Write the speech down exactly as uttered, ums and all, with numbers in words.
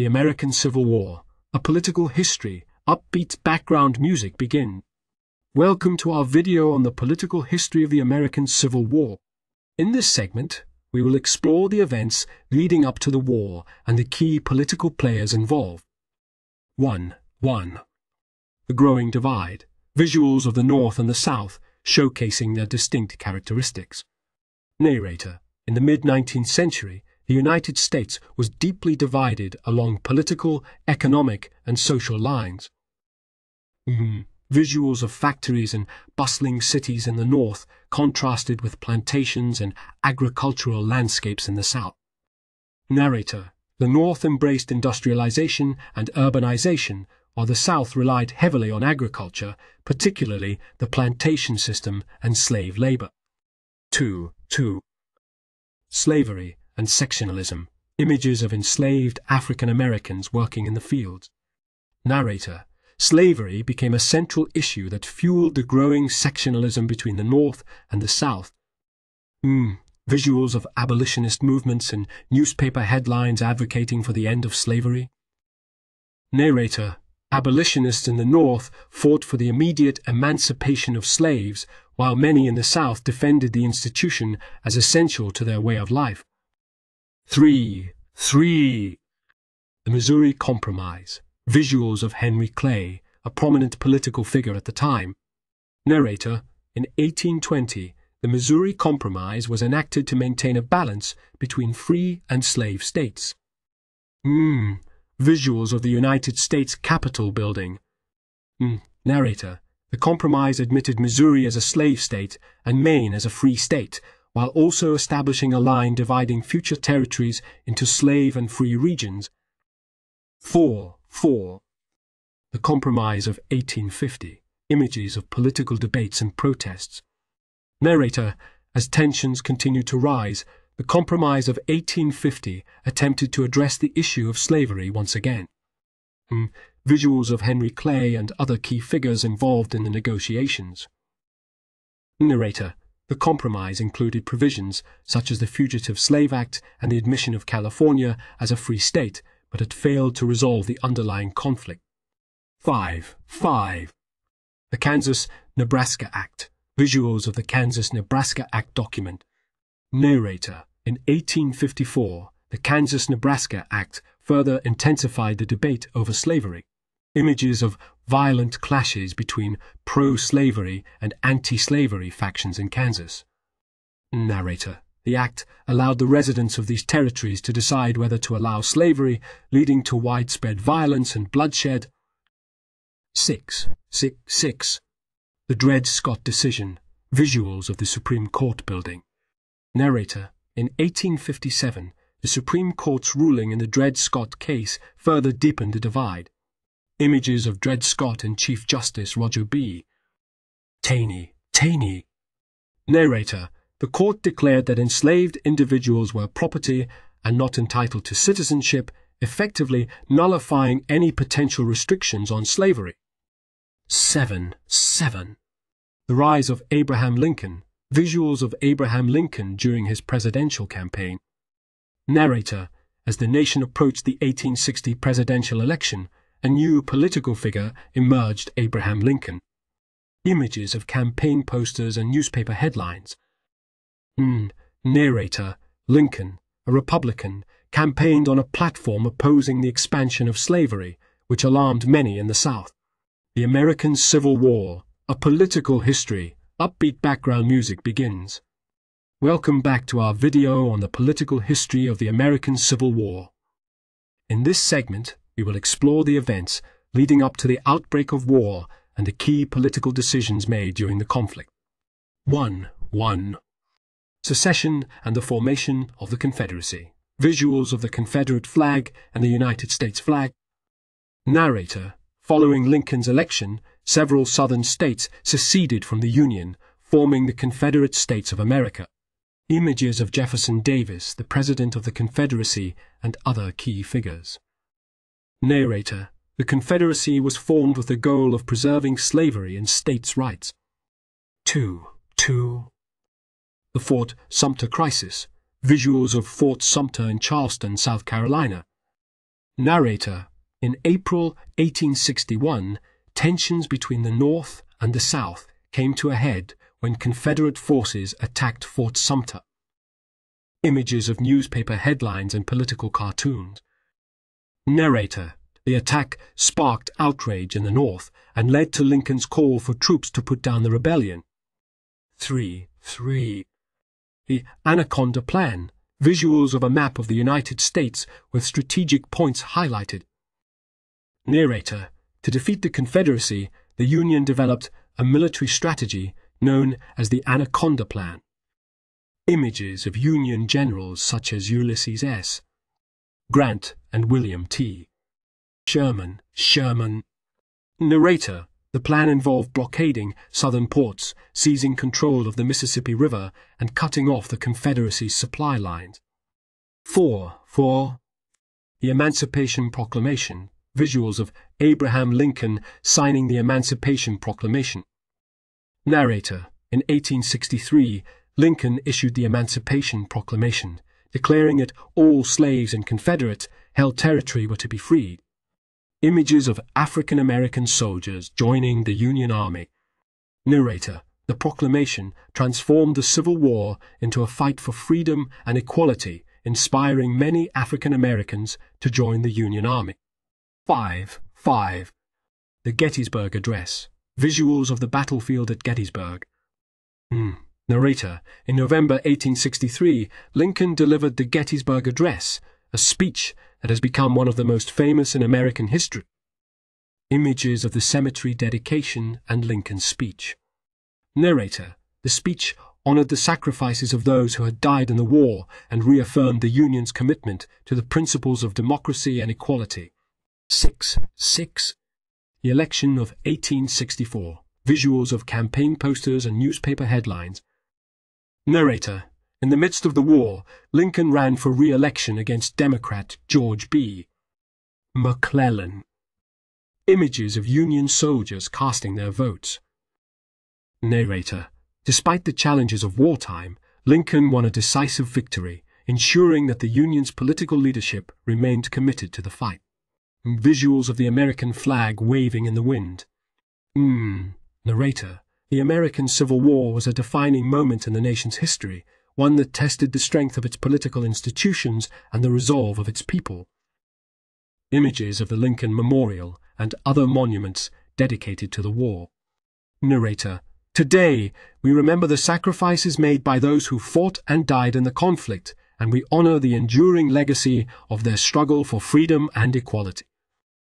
The American Civil War, a political history, upbeat background music begin. Welcome to our video on the political history of the American Civil War. In this segment, we will explore the events leading up to the war and the key political players involved. one. one. The Growing Divide, visuals of the North and the South, showcasing their distinct characteristics. Narrator: in the mid-nineteenth century, the United States was deeply divided along political, economic, and social lines. Mm. Visuals of factories and bustling cities in the North contrasted with plantations and agricultural landscapes in the South. Narrator: the North embraced industrialization and urbanization, while the South relied heavily on agriculture, particularly the plantation system and slave labor. two. two. Slavery and sectionalism, images of enslaved African Americans working in the fields. Narrator: slavery became a central issue that fueled the growing sectionalism between the North and the South. Mm. Visuals of abolitionist movements and newspaper headlines advocating for the end of slavery. Narrator: abolitionists in the North fought for the immediate emancipation of slaves, while many in the South defended the institution as essential to their way of life. three. three. The Missouri Compromise, visuals of Henry Clay, a prominent political figure at the time. Narrator: in eighteen twenty, the Missouri Compromise was enacted to maintain a balance between free and slave states. Mm. Visuals of the United States Capitol building. Mm. Narrator: the compromise admitted Missouri as a slave state and Maine as a free state, while also establishing a line dividing future territories into slave and free regions. four. four. The Compromise of eighteen fifty, images of political debates and protests. Narrator: as tensions continued to rise, the Compromise of eighteen fifty attempted to address the issue of slavery once again. Mm. Visuals of Henry Clay and other key figures involved in the negotiations. Narrator: the compromise included provisions such as the Fugitive Slave Act and the admission of California as a free state, but it failed to resolve the underlying conflict. five. five. The Kansas-Nebraska Act, visuals of the Kansas-Nebraska Act document. Narrator: in eighteen fifty-four, the Kansas-Nebraska Act further intensified the debate over slavery. Images of violent clashes between pro-slavery and anti-slavery factions in Kansas. Narrator: the act allowed the residents of these territories to decide whether to allow slavery, leading to widespread violence and bloodshed. six. six. six. The Dred Scott Decision, visuals of the Supreme Court building. Narrator: in eighteen fifty-seven, the Supreme Court's ruling in the Dred Scott case further deepened the divide. Images of Dred Scott and Chief Justice Roger B. Taney. Taney. Narrator: the court declared that enslaved individuals were property and not entitled to citizenship, effectively nullifying any potential restrictions on slavery. seven. seven. The Rise of Abraham Lincoln, visuals of Abraham Lincoln during his presidential campaign. Narrator: as the nation approached the eighteen sixty presidential election, a new political figure emerged, Abraham Lincoln. Images of campaign posters and newspaper headlines. Mm. Narrator: Lincoln, a Republican, campaigned on a platform opposing the expansion of slavery, which alarmed many in the South. The American Civil War, a political history, upbeat background music begins. Welcome back to our video on the political history of the American Civil War. In this segment, we will explore the events leading up to the outbreak of war and the key political decisions made during the conflict. one. one. Secession and the formation of the Confederacy, visuals of the Confederate flag and the United States flag. Narrator: following Lincoln's election, several Southern states seceded from the Union, forming the Confederate States of America. Images of Jefferson Davis, the President of the Confederacy, and other key figures. Narrator: the Confederacy was formed with the goal of preserving slavery and states' rights. two. two. The Fort Sumter Crisis, visuals of Fort Sumter in Charleston, South Carolina. Narrator: In April eighteen sixty-one, tensions between the North and the South came to a head when Confederate forces attacked Fort Sumter. Images of newspaper headlines and political cartoons. Narrator: The attack sparked outrage in the North and led to Lincoln's call for troops to put down the rebellion. Three, three. The Anaconda Plan, visuals of a map of the United States with strategic points highlighted. Narrator: To defeat the Confederacy, the Union developed a military strategy known as the Anaconda Plan. Images of Union generals such as Ulysses S. Grant and William T. Sherman, Sherman. Narrator: The plan involved blockading southern ports, seizing control of the Mississippi River, and cutting off the Confederacy's supply lines. Four, four. The Emancipation Proclamation, visuals of Abraham Lincoln signing the Emancipation Proclamation. Narrator: In eighteen sixty-three, Lincoln issued the Emancipation Proclamation, declaring that all slaves and Confederates held territory were to be freed. Images of African-American soldiers joining the Union Army. Narrator: The proclamation transformed the Civil War into a fight for freedom and equality, inspiring many African-Americans to join the Union Army. Five, five. The Gettysburg Address, visuals of the battlefield at Gettysburg. Mm. Narrator: In November eighteen sixty-three, Lincoln delivered the Gettysburg Address, a speech that has become one of the most famous in American history. Images of the cemetery dedication and Lincoln's speech. Narrator: The speech honored the sacrifices of those who had died in the war and reaffirmed the Union's commitment to the principles of democracy and equality. Six, six. The election of eighteen sixty-four. Visuals of campaign posters and newspaper headlines. Narrator: In the midst of the war, Lincoln ran for re-election against Democrat George B. McClellan. Images of Union soldiers casting their votes. Narrator: Despite the challenges of wartime, Lincoln won a decisive victory, ensuring that the Union's political leadership remained committed to the fight. Visuals of the American flag waving in the wind. Mm. Narrator: The American Civil War was a defining moment in the nation's history, one that tested the strength of its political institutions and the resolve of its people. Images of the Lincoln Memorial and other monuments dedicated to the war. Narrator: Today, we remember the sacrifices made by those who fought and died in the conflict, and we honor the enduring legacy of their struggle for freedom and equality.